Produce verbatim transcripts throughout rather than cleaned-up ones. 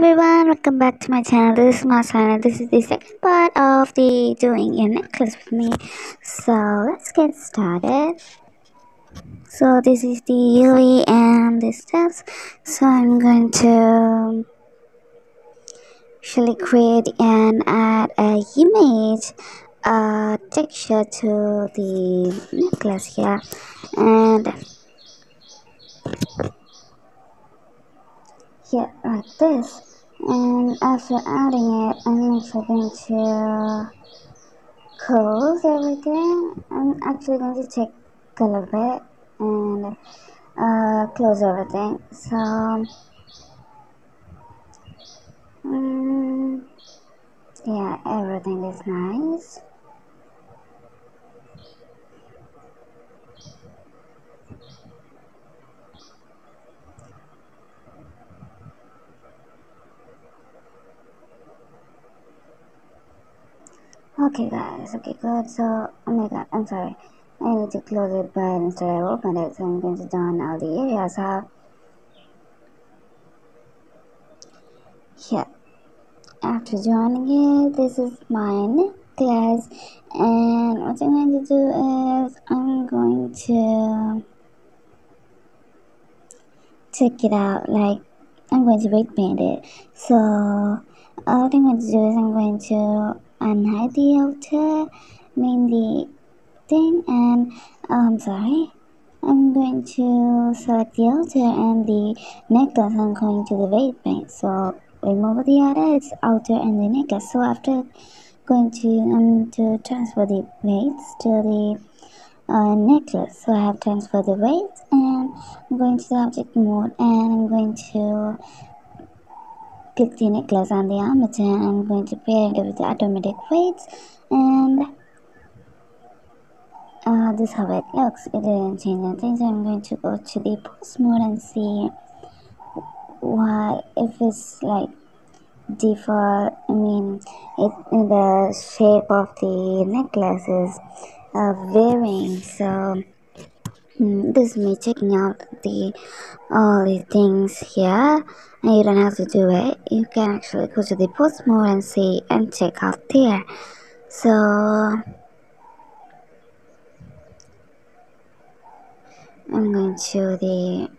everyone, welcome back to my channel. This is Marsana. This is the second part of the doing a necklace with me. So let's get started. So this is the U V and the steps. So I'm going to actually create and add a image uh, texture to the necklace here, and yeah, like this. And after adding it, I'm actually going to close everything. I'm actually going to take a little bit and uh, close everything. So um, yeah, everything is nice. Okay guys, okay good. So, oh my god, I'm sorry, I need to close it by instead I open it, so I'm going to down all the areas up. Yeah, after joining it, this is my necklace, and what I'm going to do is, I'm going to take it out, like, I'm going to break paint it. So, all I'm going to do is, I'm going to unhide the outer, main the thing, and um, sorry, I'm going to select the outer and the necklace. I'm going to the weight paint, so remove the outer, it's outer and the necklace. So after going to um to transfer the weights to the uh, necklace. So I have transferred the weights, and I'm going to the object mode, and I'm going to click the necklace on the armature, and I'm going to pair it with the automatic weights, and uh, this is how it looks. It didn't change anything, so I'm going to go to the pose mode and see why, if it's like default, I mean, it, the shape of the necklace is uh, varying, so Mm, this is me checking out the all the things here, and you don't have to do it. You can actually go to the pose mode and see and check out there. So I'm going to the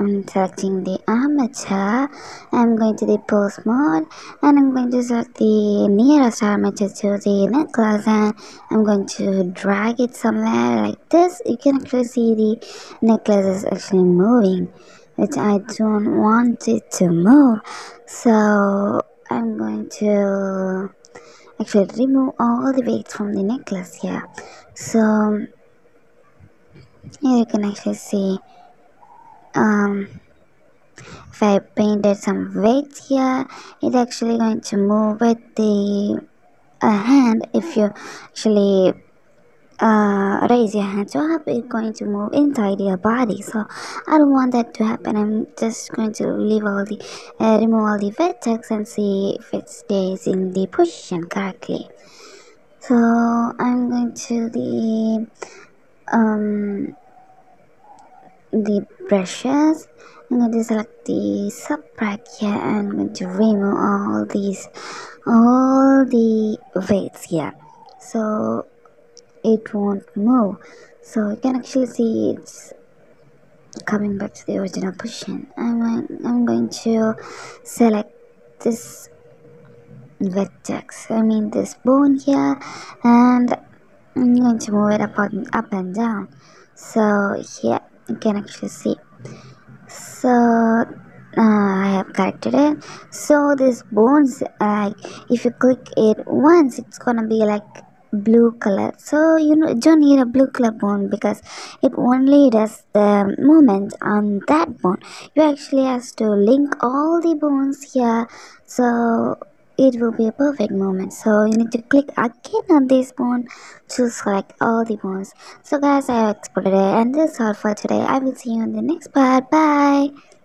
I'm selecting the armature. I'm going to the pose mode, and I'm going to select the nearest armature to the necklace, and I'm going to drag it somewhere like this. You can actually see the necklace is actually moving, which I don't want it to move. So I'm going to actually remove all the weights from the necklace here. So here you can actually see Um, if I painted some weights here, it's actually going to move with the uh, hand. If you actually uh, raise your hand up, it's going to move inside your body. So I don't want that to happen. I'm just going to leave all the uh, remove all the vertex and see if it stays in the position correctly. So I'm going to the um. the brushes. I'm going to select the sub rack here, and I'm going to remove all these all the weights here, so it won't move. So you can actually see it's coming back to the original position. I'm going, I'm going to select this vertex, I mean this bone here, and I'm going to move it up and, up and down. So here you can actually see, so uh, I have corrected it. So this bones, like uh, if you click it once, it's gonna be like blue color, so you know you don't need a blue color bone, because it only does the movement on that bone. You actually has to link all the bones here, so it will be a perfect moment. So you need to click again on this bone to select all the bones. So guys, I have exported it, and this is all for today. I will see you in the next part. Bye.